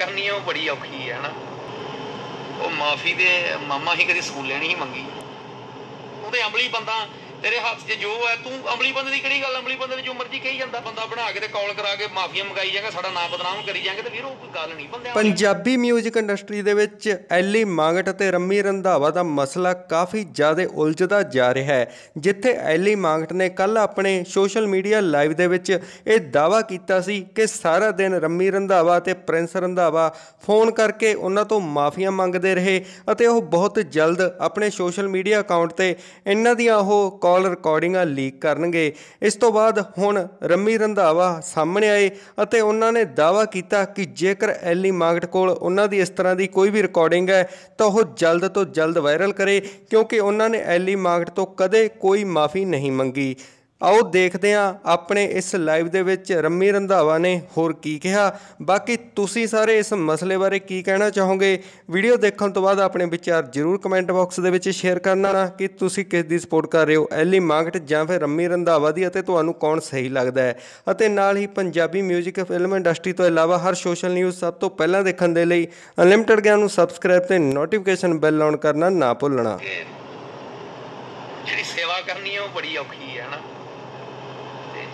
करनी है वो बड़ी औखी है ना। वो माफ़ी दे मामा ही कभी स्कूलें नहीं मंगी। वो तो अमली बंदा तेरे हाथ से जो है, तू अमली बंदे की केड़ी गल, अमली बंदे ने जो मर्जी कही जाता, बंदा बना के कॉल करा के माफिया मंगाई जाएगा, साडा नाम बदनाम करी जाएंगे, तो फिर वो कोई गल नहीं बनदी। पंजाबी म्यूजिक इंडस्ट्री दे विच एली मांगट ते रम्मी रंधावा दा मसला काफ़ी ज़्यादा उलझदा जा रहा है। जिथे एली मांगट ने कल अपने सोशल मीडिया लाइव दे विच इह दावा कीता सी कि सारा दिन रम्मी रंधावा ते प्रिंस रंधावा फोन करके उन्हां तों माफिया मंगदे रहे अते ओह बहुत जल्द अपने सोशल मीडिया अकाउंट ते इन्हां दियां ओह कॉल रिकॉर्डिंगां लीक करनगे। इस तो बाद हुण रम्मी रंधावा सामने आए अते उन्होंने दावा किया कि जेकर एली मांगट कोल उन्हां दी इस तरह की कोई भी रिकॉर्डिंग है तो वह जल्द तो जल्द वायरल करे, क्योंकि उन्होंने एली मांगट तो कदे कोई माफ़ी नहीं मंगी। आओ देखते हाँ अपने इस लाइव दे विच रम्मी रंधावा ने होर की कहा। बाकी तुसी सारे इस मसले बारे की कहना चाहोगे, वीडियो देखने तो बाद अपने विचार जरूर कमेंट बॉक्स दे विच शेयर करना कि तुसी किस दी सपोर्ट कर रहे हो, एली मांगट जां फिर रम्मी रंधावा दी, अते तुहानू कौन सही लगता है। अते नाल ही पंजाबी म्यूजिक फिल्म इंडस्ट्री तो इलावा हर सोशल न्यूज़ सब तो पहला देखने दे लई अनलिमिटेड ज्ञान नू सबसक्राइब ते नोटिफिकेशन बैल ऑन करना ना भुलना। सेवा करनी है बड़ी औखी है ना।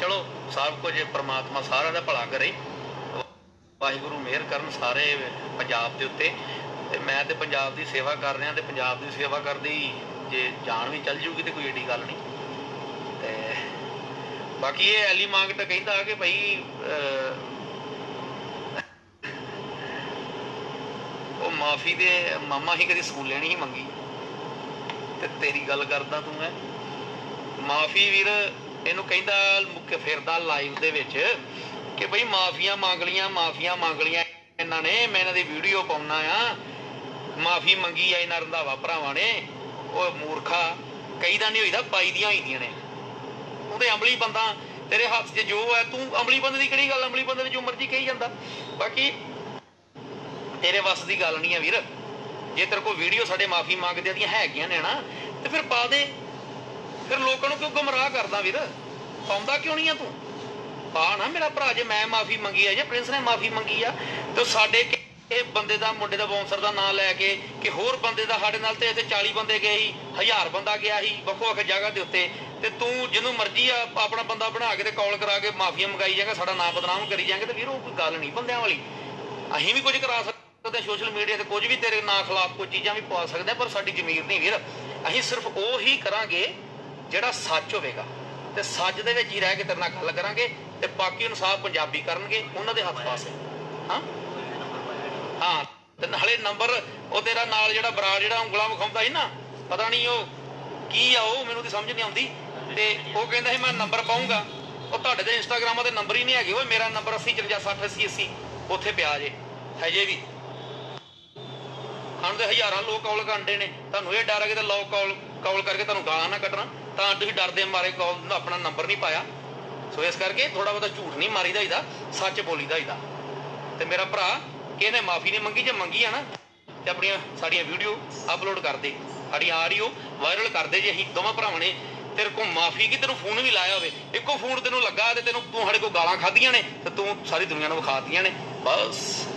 चलो सब कुछ परमात्मा सारे का भला करे, वाहिगुरू मेहर करन सारे पंजाब के उत्ते। मैं तो पंजाब की सेवा कर रहा, तो पंजाब की सेवा कर दी जे जान भी चल जूगी तो कोई एडी गल नहीं। तो बाकी ये एली मांगट कहता कि भाई वो माफ़ी दे मामा ही कभी स्कूलें नहीं मंगी, तो तेरी गल करदा तू है माफ़ी वीर। ਇਹਨੂੰ ਕਹਿੰਦਾ ਮੁੱਕੇ ਫਿਰਦਾ ਲਾਈਵ ਦੇ ਵਿੱਚ ਕਿ ਬਈ ਮਾਫੀਆਂ ਮੰਗ ਲੀਆਂ ਇਹਨਾਂ ਨੇ, ਮੈਂ ਇਹਨਾਂ ਦੀ ਵੀਡੀਓ ਪਾਉਣਾ ਆ, ਮਾਫੀ ਮੰਗੀ ਆ ਇਹਨਾਂ ਰੰਧਾਵਾ ਭਰਾਵਾਂ ਨੇ। ਉਹ ਮੂਰਖਾ ਕਹੀਦਾ ਨਹੀਂ ਹੋਈਦਾ, ਪਾਈ ਦੀਆਂ ਹੋਈਆਂ ਨੇ। ਉਹਦੇ ਅਮਲੀ ਬੰਦਾ ਤੇਰੇ ਹੱਥ 'ਚ ਜੋ ਹੈ, ਤੂੰ ਅਮਲੀ ਬੰਦੇ ਦੀ ਕਿਹੜੀ ਗੱਲ, ਅਮਲੀ ਬੰਦੇ ਨੇ ਜੋ ਮਰਜ਼ੀ ਕਹੀ ਜਾਂਦਾ। ਬਾਕੀ ਤੇਰੇ ਵੱਸ ਦੀ ਗੱਲ ਨਹੀਂ ਆ ਵੀਰ। ਜੇ ਤੇਰੇ ਕੋਲ ਵੀਡੀਓ ਸਾਡੇ ਮਾਫੀ ਮੰਗਦੇ ਦੀਆਂ ਹੈਗੀਆਂ ਨੇ ਨਾ, ਤੇ ਫਿਰ ਪਾ ਦੇ। फिर लोगों क्यों गुमराह करदा वीर, पाँदा क्यों नहीं है तू? पा ना मेरा भरा, जे मैं माफ़ी मंगी है, जे प्रिंस ने माफ़ी मंगी आ, तो साढ़े बंदे का मुंडे का बाउंसर का नाम लैके कि होर बंदे का साढ़े नाल ते 40 बंदे गए ही, 1000 बंदा गया ही बखो बख जगह के उत्ते। तो तू जिन्हों मर्जी आ अपना बंदा बना के कॉल करा के माफिया मंगाई जाएगा, साढ़ा नाम बदनाम करी जाएंगे, तो फिर वो कोई गल नहीं बंदियां वाली। असीं भी कुछ करा सकते, सोशल मीडिया से कुछ भी तेरे ना खिलाफ कुछ चीज़ां भी पा सकते हैं, पर साडी जमीर नहीं वीर। असीं सिर्फ वो ही करांगे ਜਿਹੜਾ ਸੱਚ ਹੋਵੇਗਾ, ਤੇ ਸੱਚ ਦੇ ਵਿੱਚ ਹੀ ਰਹਿ ਕੇ ਤੇਰੇ ਨਾਲ ਗੱਲ ਕਰਾਂਗੇ, ਤੇ ਬਾਕੀ ਇਨਸਾਫ ਪੰਜਾਬੀ ਕਰਨਗੇ, ਉਹਨਾਂ ਦੇ ਹੱਥ ਪਾਸੇ। ਹਾਂ ਤੇ ਨਾਲੇ ਨੰਬਰ ਉਹ ਤੇਰਾ ਨਾਲ ਜਿਹੜਾ ਬਰਾੜ ਜਿਹੜਾ ਉਂਗਲਾਂ ਵਿਖਾਉਂਦਾ ਸੀ ਨਾ, ਪਤਾ ਨਹੀਂ ਉਹ ਕੀ ਆ, ਉਹ ਮੈਨੂੰ ਤਾਂ ਸਮਝ ਨਹੀਂ ਆਉਂਦੀ। ਤੇ ਉਹ ਕਹਿੰਦਾ ਸੀ ਮੈਂ ਨੰਬਰ ਪਾਉਂਗਾ, ਉਹ ਤੁਹਾਡੇ ਦੇ ਇੰਸਟਾਗ੍ਰਾਮਾਂ ਤੇ ਨੰਬਰ ਹੀ ਨਹੀਂ ਹੈਗੇ। ਉਹ ਮੇਰਾ ਨੰਬਰ 80 56 60 80 80 ਉੱਥੇ ਪਿਆ ਜੇ ਹਜੇ ਵੀ। ਸਾਨੂੰ ਤਾਂ ਹਜ਼ਾਰਾਂ ਲੋਕ ਕਾਲ ਕਰਦੇ ਨੇ, ਤੁਹਾਨੂੰ ਇਹ ਡਰ ਹੈ ਕਿ ਤੇ ਲੋਕ ਕਾਲ ਕਰਕੇ ਤੁਹਾਨੂੰ ਗਾਲਾਂ ਨਾ ਕੱਢਣਾ, ਤਾਂ ਤੁਸੀਂ ਡਰਦੇ ਮਾਰੇ ਕੋਲ ਆਪਣਾ ਨੰਬਰ ਨਹੀਂ ਪਾਇਆ। ਸੋ ਇਸ ਕਰਕੇ ਥੋੜ੍ਹਾ ਬਹੁਤਾ ਝੂਠ ਨਹੀਂ ਮਾਰੀਦਾ ਇਹਦਾ, ਸੱਚ ਬੋਲੀਦਾ ਇਹਦਾ। ਅਤੇ ਮੇਰਾ ਭਰਾ ਕਿਹਨੇ ਮਾਫੀ ਨਹੀਂ ਮੰਗੀ, ਜੇ ਮੰਗੀ ਆ ਨਾ ਅਤੇ ਆਪਣੀਆਂ ਸਾਡੀਆਂ ਵੀਡੀਓ ਅਪਲੋਡ ਕਰਦੇ, ਸਾਡੀਆਂ ਆਡੀਓ ਵਾਇਰਲ ਕਰਦੇ। ਜੇ ਅਸੀਂ ਦੋਵਾਂ ਭਰਾਵਾਂ ਨੇ ਤੇਰੇ ਕੋਲ ਮਾਫੀ ਕੀ, ਤੈਨੂੰ ਫੋਨ ਵੀ ਲਾਇਆ ਹੋਵੇ, ਇੱਕੋ ਫੋਨ ਤੈਨੂੰ ਲੱਗਾ ਅਤੇ ਤੈਨੂੰ ਤੂੰ ਸਾਡੇ ਕੋਲ ਗਾਲਾਂ ਖਾਧੀਆਂ ਨੇ, ਅਤੇ ਤੂੰ ਸਾਰੀ ਦੁਨੀਆ ਨੂੰ ਵਿਖਾਤੀਆਂ ਨੇ, ਬਸ।